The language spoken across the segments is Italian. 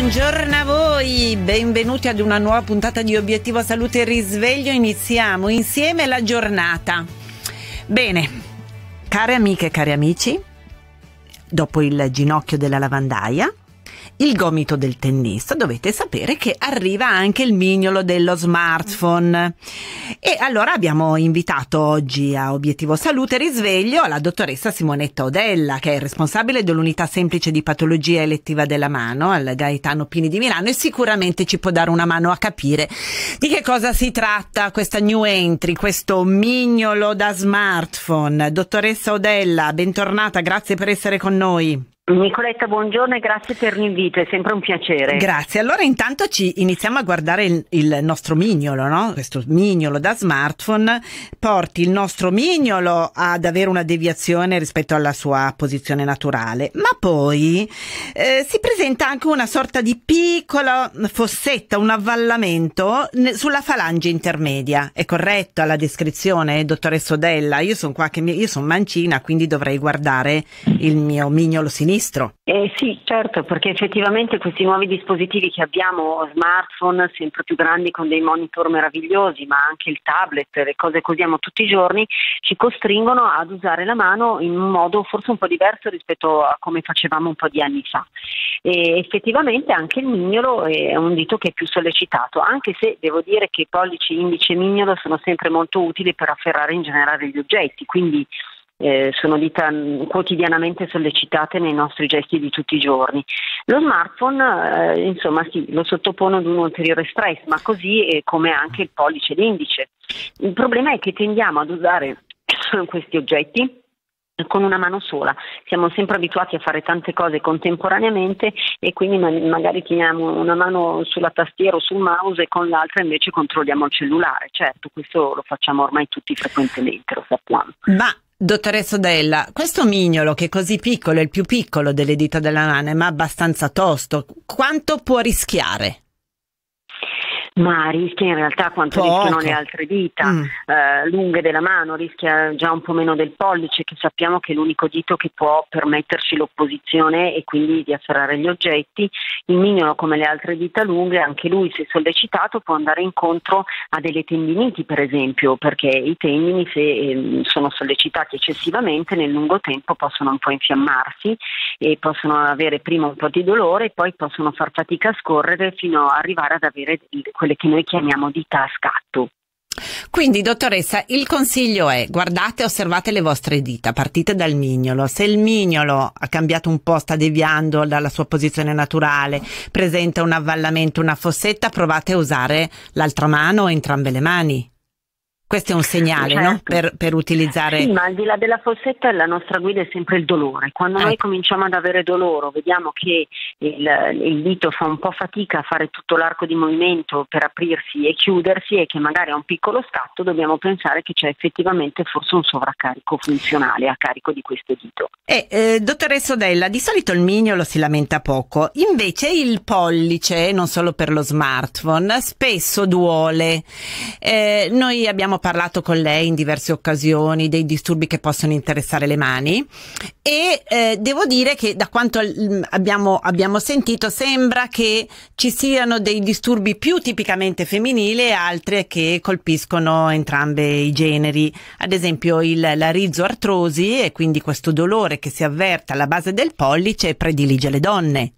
Buongiorno a voi, benvenuti ad una nuova puntata di Obiettivo Salute e Risveglio. Iniziamo insieme la giornata. Bene, care amiche e cari amici, dopo il ginocchio della lavandaia, il gomito del tennista, dovete sapere che arriva anche il mignolo dello smartphone. E allora abbiamo invitato oggi a Obiettivo Salute e Risveglio la dottoressa Simonetta Odella, che è responsabile dell'unità semplice di patologia elettiva della mano al Gaetano Pini di Milano, e sicuramente ci può dare una mano a capire di che cosa si tratta questa new entry, questo mignolo da smartphone. Dottoressa Odella, bentornata, grazie per essere con noi. Nicoletta, buongiorno e grazie per l'invito, è sempre un piacere. Grazie, allora intanto ci iniziamo a guardare il nostro mignolo, no? Questo mignolo da smartphone porti il nostro mignolo ad avere una deviazione rispetto alla sua posizione naturale, ma poi si presenta anche una sorta di piccola fossetta, un avvallamento sulla falange intermedia. È corretta la descrizione, dottoressa Odella? Io sono qua, io sono mancina, quindi dovrei guardare il mio mignolo sinistro. Sì, certo, perché effettivamente questi nuovi dispositivi che abbiamo, smartphone sempre più grandi con dei monitor meravigliosi, ma anche il tablet, le cose che usiamo tutti i giorni, ci costringono ad usare la mano in un modo forse un po' diverso rispetto a come facevamo un po' di anni fa. E effettivamente anche il mignolo è un dito che è più sollecitato, anche se devo dire che pollice, indice e mignolo sono sempre molto utili per afferrare in generale gli oggetti, quindi sono dita quotidianamente sollecitate nei nostri gesti di tutti i giorni. Lo smartphone insomma sì, lo sottopongono ad un ulteriore stress, ma così come anche il pollice e l'indice. Il problema è che tendiamo ad usare questi oggetti con una mano sola, siamo sempre abituati a fare tante cose contemporaneamente e quindi magari teniamo una mano sulla tastiera o sul mouse e con l'altra invece controlliamo il cellulare. Certo, questo lo facciamo ormai tutti frequentemente, lo sappiamo. Ma dottoressa Odella, questo mignolo che è così piccolo, è il più piccolo delle dita della mano, ma abbastanza tosto, quanto può rischiare? Ma rischia in realtà quanto rischiano le altre dita lunghe della mano, rischia già un po' meno del pollice, che sappiamo che è l'unico dito che può permetterci l'opposizione e quindi di afferrare gli oggetti. Il mignolo, come le altre dita lunghe, anche lui se sollecitato può andare incontro a delle tendiniti per esempio, perché i tendini se sono sollecitati eccessivamente nel lungo tempo possono un po' infiammarsi e possono avere prima un po' di dolore e poi possono far fatica a scorrere fino a arrivare ad avere quelle che noi chiamiamo dita a scatto. Quindi dottoressa, il consiglio è: guardate, osservate le vostre dita, partite dal mignolo. Se il mignolo ha cambiato un po', sta deviando dalla sua posizione naturale, presenta un avvallamento, una fossetta, provate a usare l'altra mano o entrambe le mani. Questo è un segnale, certo, no? Per utilizzare. Sì, ma al di là della fossetta la nostra guida è sempre il dolore. Quando noi cominciamo ad avere dolore, vediamo che il dito fa un po' fatica a fare tutto l'arco di movimento per aprirsi e chiudersi e che magari ha un piccolo scatto, dobbiamo pensare che c'è effettivamente forse un sovraccarico funzionale a carico di questo dito. Dottoressa Odella, di solito il mignolo si lamenta poco, invece il pollice, non solo per lo smartphone, spesso duole. Noi abbiamo parlato con lei in diverse occasioni dei disturbi che possono interessare le mani e devo dire che da quanto abbiamo sentito sembra che ci siano dei disturbi più tipicamente femminili e altri che colpiscono entrambe i generi, ad esempio la rizoartrosi, e quindi questo dolore che si avverte alla base del pollice predilige le donne.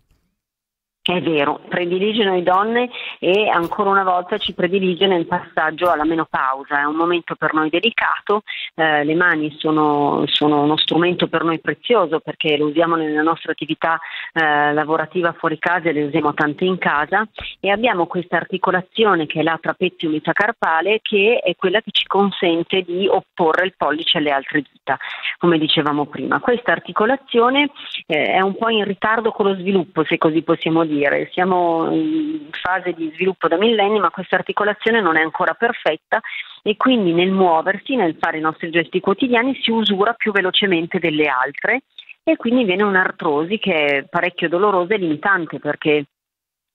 È vero, prediligono le donne e ancora una volta ci prediligono il passaggio alla menopausa. È un momento per noi delicato, le mani sono uno strumento per noi prezioso perché lo usiamo nella nostra attività lavorativa fuori casa e le usiamo tante in casa, e abbiamo questa articolazione che è la trapeziometacarpale, che è quella che ci consente di opporre il pollice alle altre dita, come dicevamo prima. Questa articolazione è un po' in ritardo con lo sviluppo, se così possiamo dire. Siamo in fase di sviluppo da millenni, ma questa articolazione non è ancora perfetta e quindi nel muoversi, nel fare i nostri gesti quotidiani, si usura più velocemente delle altre e quindi viene un'artrosi che è parecchio dolorosa e limitante, perché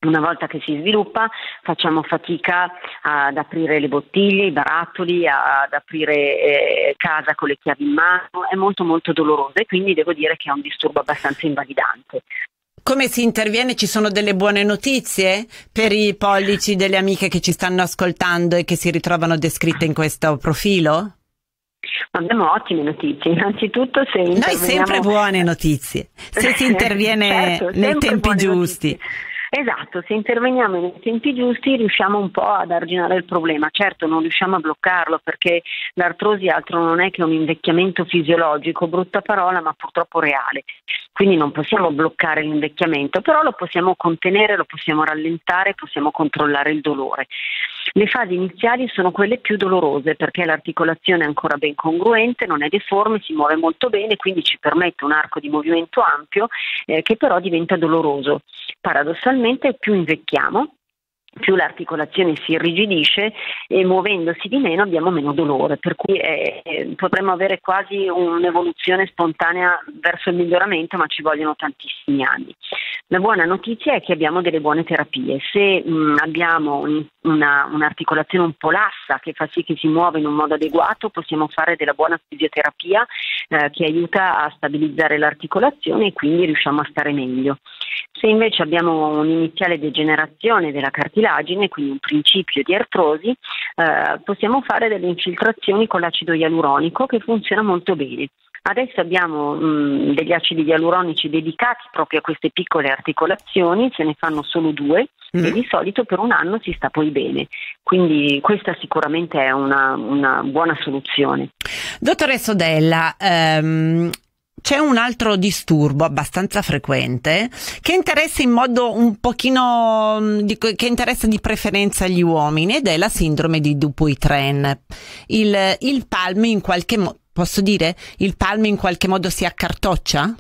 una volta che si sviluppa facciamo fatica ad aprire le bottiglie, i barattoli, ad aprire casa con le chiavi in mano. È molto dolorosa e quindi devo dire che è un disturbo abbastanza invalidante. Come si interviene? Ci sono delle buone notizie per i pollici delle amiche che ci stanno ascoltando e che si ritrovano descritte in questo profilo? Abbiamo ottime notizie. Innanzitutto, se interveniamo... Noi sempre buone notizie, se si interviene certo, nei tempi giusti. Notizie. Esatto, se interveniamo nei tempi giusti riusciamo un po' ad arginare il problema. Certo, non riusciamo a bloccarlo, perché l'artrosi altro non è che un invecchiamento fisiologico, brutta parola ma purtroppo reale. Quindi non possiamo bloccare l'invecchiamento, però lo possiamo contenere, lo possiamo rallentare, possiamo controllare il dolore. Le fasi iniziali sono quelle più dolorose, perché l'articolazione è ancora ben congruente, non è deforme, si muove molto bene, quindi ci permette un arco di movimento ampio che però diventa doloroso. Paradossalmente più invecchiamo, più l'articolazione si irrigidisce e muovendosi di meno abbiamo meno dolore, per cui potremmo avere quasi un'evoluzione spontanea verso il miglioramento, ma ci vogliono tantissimi anni. La buona notizia è che abbiamo delle buone terapie. Se abbiamo un'articolazione un po' lassa che fa sì che si muova in un modo adeguato, possiamo fare della buona fisioterapia che aiuta a stabilizzare l'articolazione e quindi riusciamo a stare meglio. Se invece abbiamo un'iniziale degenerazione della cartilagine, quindi un principio di artrosi, possiamo fare delle infiltrazioni con l'acido ialuronico che funziona molto bene. Adesso abbiamo degli acidi ialuronici dedicati proprio a queste piccole articolazioni, se ne fanno solo 2 e di solito per un anno si sta poi bene, quindi questa sicuramente è una buona soluzione. Dottoressa Odella, c'è un altro disturbo abbastanza frequente che interessa in modo un pochino, che interessa di preferenza gli uomini, ed è la sindrome di Dupuytren. Il palmo in qualche modo, posso dire, il palmo in qualche modo si accartoccia?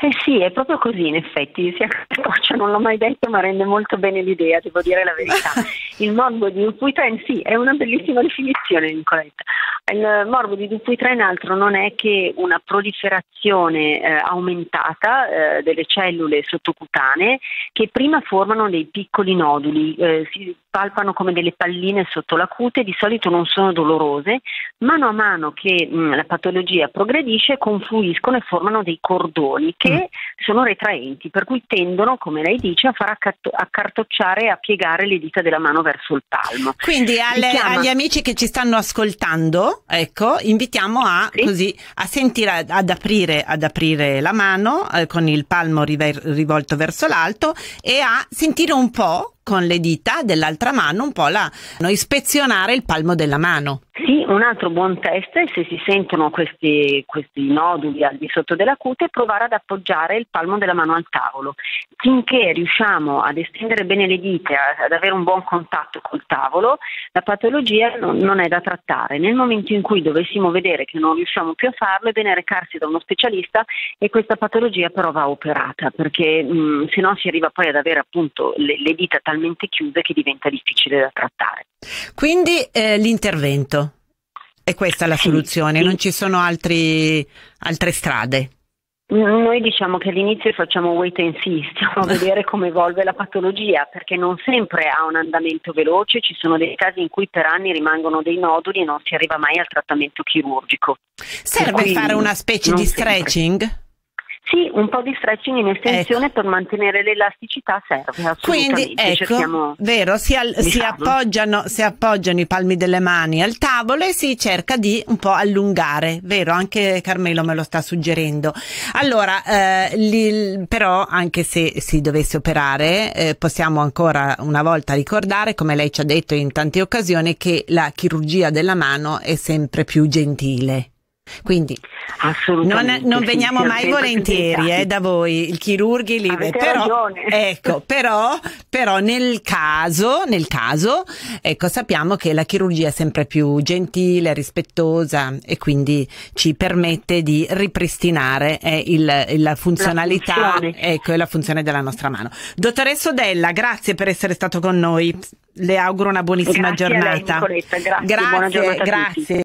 Eh sì, è proprio così in effetti, si accartoccia, non l'ho mai detto ma rende molto bene l'idea, devo dire la verità. Il morbo di Dupuytren, sì, è una bellissima definizione, Nicoletta. Il morbo di Dupuytren altro non è che una proliferazione aumentata delle cellule sottocutanee che prima formano dei piccoli noduli, si palpano come delle palline sotto la cute, di solito non sono dolorose, mano a mano che la patologia progredisce confluiscono e formano dei cordoni che sono retraenti, per cui tendono, come lei dice, a far accartocciare e a piegare le dita della mano verso il palmo. Quindi agli amici che ci stanno ascoltando, ecco, invitiamo a, sì, così, a sentire, ad aprire la mano con il palmo rivolto verso l'alto e a sentire un po' con le dita dell'altra mano, un po' ispezionare il palmo della mano. Sì, un altro buon test è, se si sentono questi noduli al di sotto della cute, provare ad appoggiare il palmo della mano al tavolo. Finché riusciamo ad estendere bene le dita, ad avere un buon contatto col tavolo, la patologia non è da trattare. Nel momento in cui dovessimo vedere che non riusciamo più a farlo, è bene recarsi da uno specialista, e questa patologia però va operata, perché se no si arriva poi ad avere appunto le dita talmente chiuse che diventa difficile da trattare. Quindi l'intervento è questa la soluzione, sì. Non ci sono altre strade? Noi diciamo che all'inizio facciamo wait and see, stiamo a vedere come evolve la patologia, perché non sempre ha un andamento veloce, ci sono dei casi in cui per anni rimangono dei noduli e non si arriva mai al trattamento chirurgico. Serve fare una specie di stretching? Sempre. Sì, un po' di stretching in estensione, ecco, per mantenere l'elasticità serve assolutamente. Quindi ecco, vero, si appoggiano i palmi delle mani al tavolo e si cerca di un po' allungare, vero? Anche Carmelo me lo sta suggerendo. Allora, però anche se si dovesse operare, possiamo ancora una volta ricordare, come lei ci ha detto in tante occasioni, che la chirurgia della mano è sempre più gentile. Quindi non veniamo mai volentieri da voi, i chirurghi liberi, però, ecco, però nel caso ecco, sappiamo che la chirurgia è sempre più gentile, rispettosa, e quindi ci permette di ripristinare la funzionalità e la funzione della nostra mano. Dottoressa Odella, grazie per essere stato con noi, le auguro una buonissima giornata. Grazie, buona giornata a tutti.